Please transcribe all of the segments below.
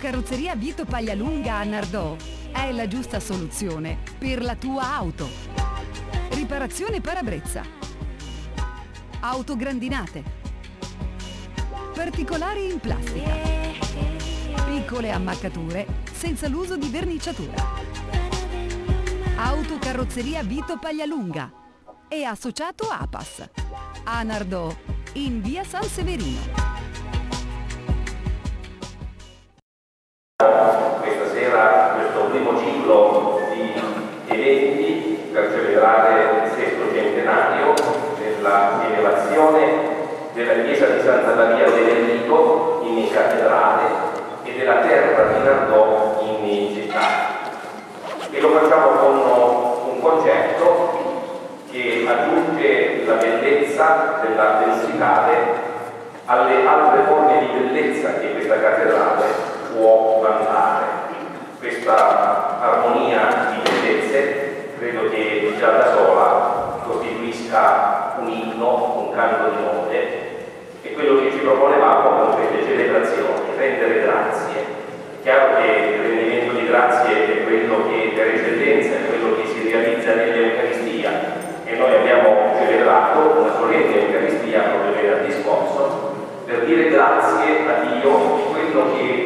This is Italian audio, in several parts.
Autocarrozzeria Vito Paglialunga a Nardò è la giusta soluzione per la tua auto. Riparazione parabrezza, autograndinate, particolari in plastica, piccole ammaccature senza l'uso di verniciatura. Autocarrozzeria Vito Paglialunga e associato APAS a Nardò in via San Severino. Questa sera questo primo ciclo di eventi per celebrare il 6° centenario della elevazione della chiesa di Santa Maria del in cattedrale e della terra di Nardò in città. E lo facciamo con un concetto che aggiunge la bellezza della densità alle altre forme di bellezza che questa cattedrale può vantare. Questa armonia di bellezze credo che già da sola costituisca un inno, un canto di note, e quello che ci proponevamo con queste celebrazioni, rendere grazie. È chiaro che il rendimento di grazie è quello che per eccellenza è quello che si realizza nell'Eucaristia, e noi abbiamo celebrato una solenne Eucaristia proprio venerdì scorso per dire grazie a Dio di quello che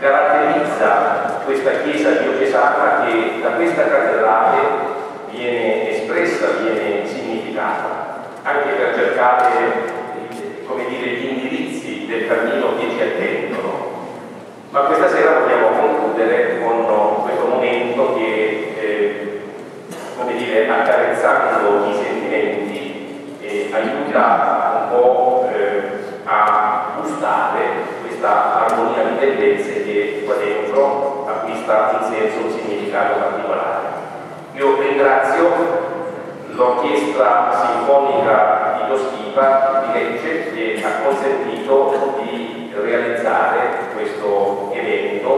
caratterizza questa chiesa diocesana, che da questa cattedrale viene espressa, viene significata, anche per cercare, come dire, gli indirizzi del cammino che ci attendono. Ma questa sera vogliamo concludere con questo momento che, come dire, accarezzando i sentimenti, aiuta un po' a gustare questa armonia di bellezze che qua dentro acquista un senso, un significato particolare. Io ringrazio l'Orchestra Sinfonica di Tito Schipa di Lecce, che ha consentito di realizzare questo evento.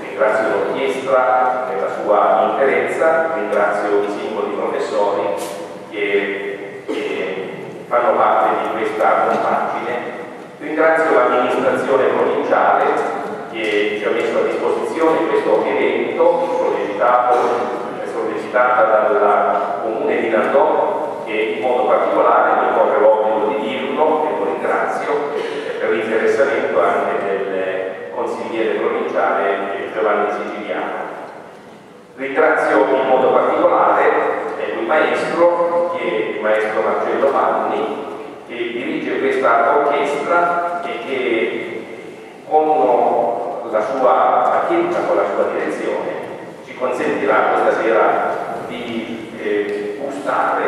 Ringrazio l'orchestra nella sua interezza, ringrazio i singoli professori che fanno parte di questa compagine. Ringrazio l'amministrazione provinciale che ci ha messo a disposizione questo evento, sollecitata dal Comune di Nardò, che in modo particolare mi corre l'obbligo di dirlo, e lo ringrazio per l'interessamento anche del consigliere provinciale Giovanni Siciliano. Ringrazio in modo particolare il maestro, che è il maestro Marcello Panni, che dirige questa orchestra e che con la sua bacchetta, con la sua direzione, ci consentirà questa sera di gustare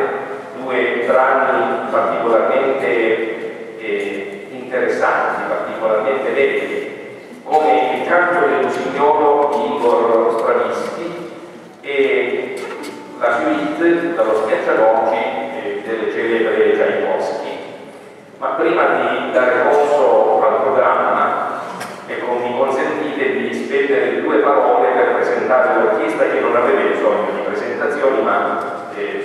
due brani particolarmente interessanti, particolarmente belli, come Il canto del usignolo di Igor Stravinsky e la suite dallo Schiaccianoci del celebre Čajkovskij. Ma prima di dare corso al programma, ecco, mi consentite di spendere due parole per presentare l'orchestra, che non aveva bisogno di presentazioni, ma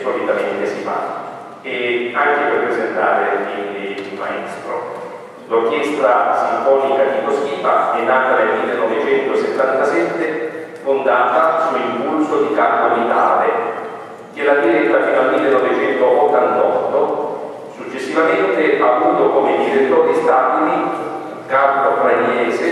solitamente si fa, e anche per presentare il maestro. L'Orchestra Sinfonica di Tito Schipa è nata nel 1977, fondata su impulso di Carlo Vitale, che l'ha diretta fino al 1988. Successivamente ha avuto come direttori stabili Carlo Fragnese,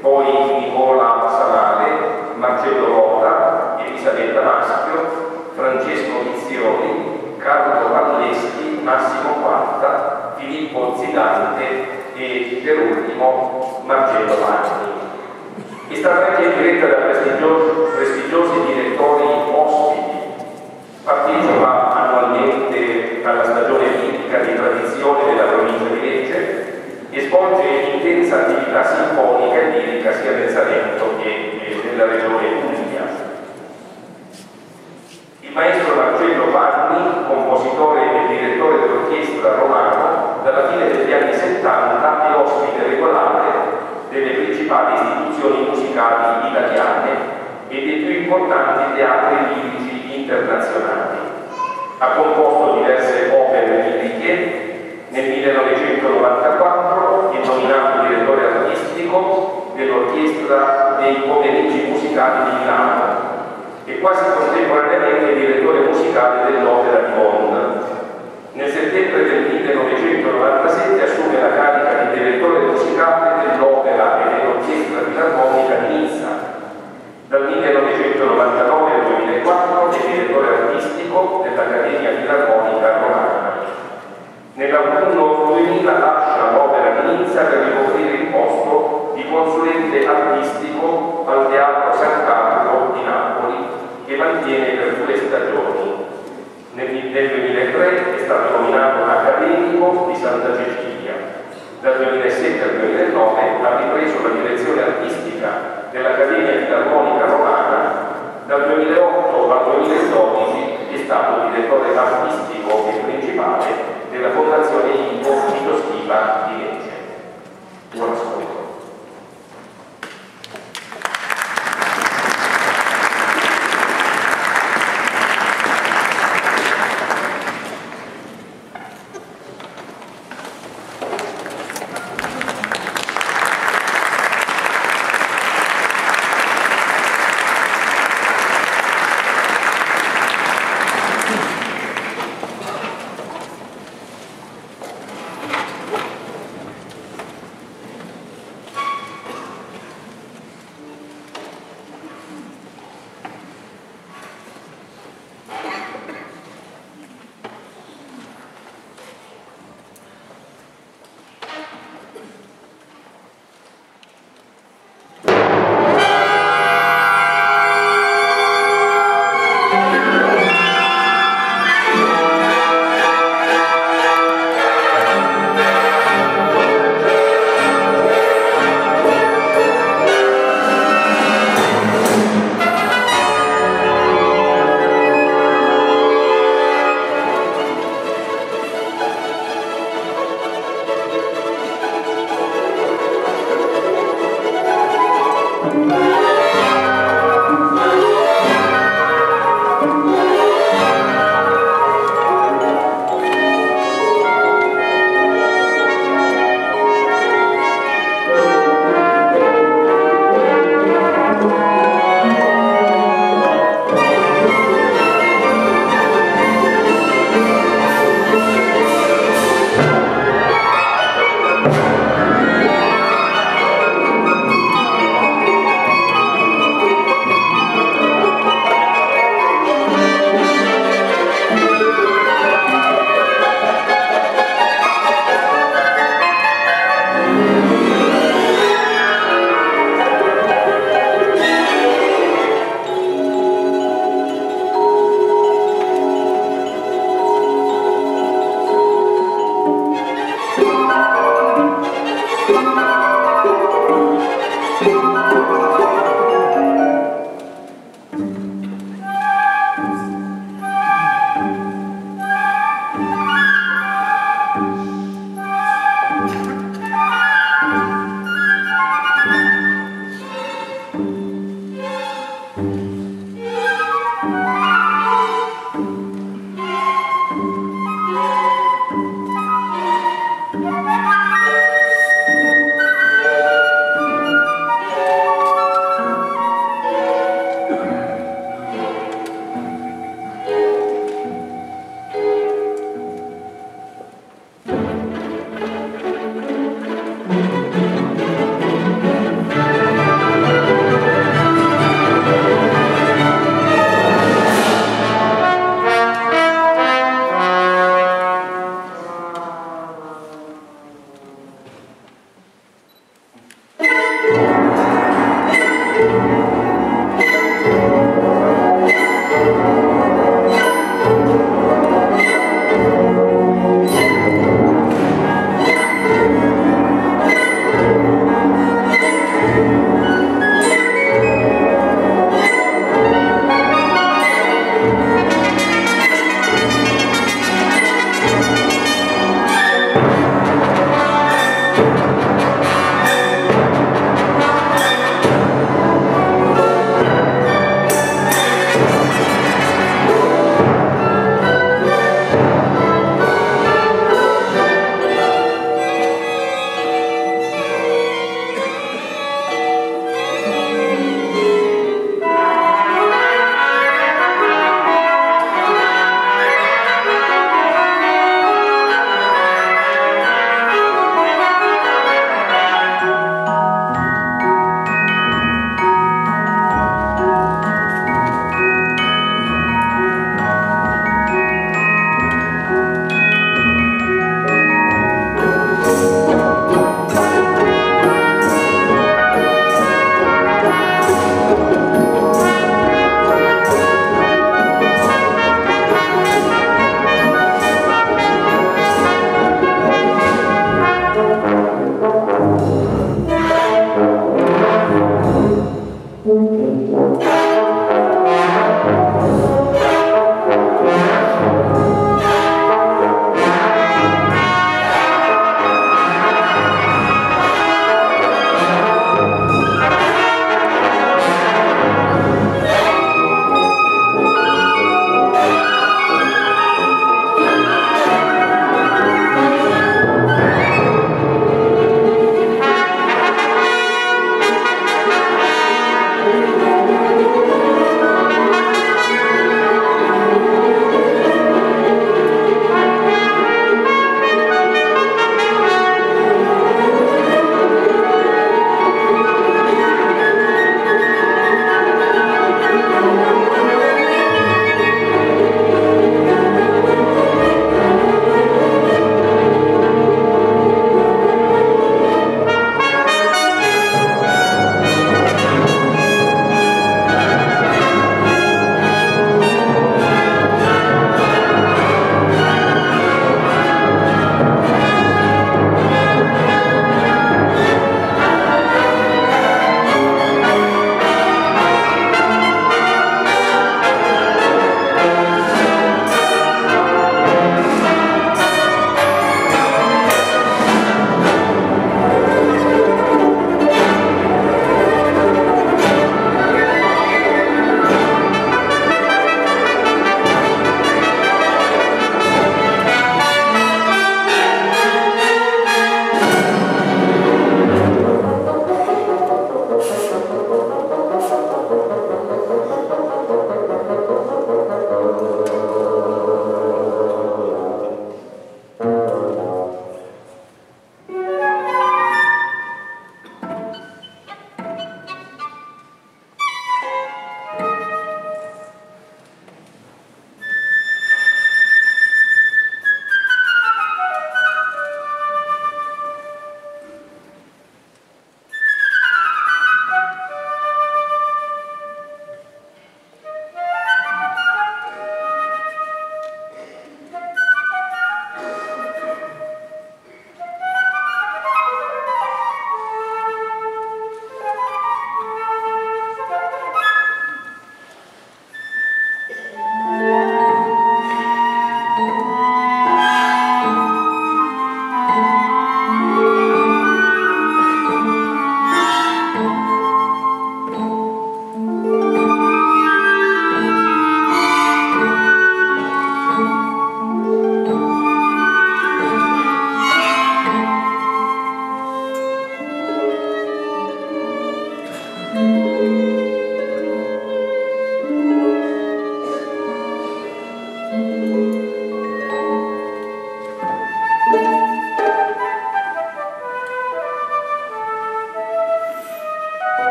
poi Nicola Samale, Marcello Rota, Elisabetta Maschio, Francesco Vizioni, Carlo Valleschi, Massimo Quarta, Filippo Zidante e per ultimo Marcello Panni. È stata anche diretta da prestigiosi direttori ospiti. Partecipa annualmente alla stagione di tradizione della provincia di Lecce e svolge intensa attività sinfonica e lirica sia nel Salento che nella regione Puglia. Il maestro Marcello Panni, compositore e direttore dell'orchestra romano, dalla fine degli anni 70 è ospite regolare delle principali istituzioni musicali italiane e dei più importanti teatri lirici internazionali. Ha composto diverse opere liriche. Nel 1994 è nominato direttore artistico dello Nel 2003 è stato nominato accademico di Santa Cecilia. Dal 2007 al 2009 ha ripreso la direzione artistica dell'Accademia Filarmonica Romana. Dal 2008 al 2012 è stato direttore artistico e principale della Fondazione ICO Tito Schipa di Lecce. Buon ascolto.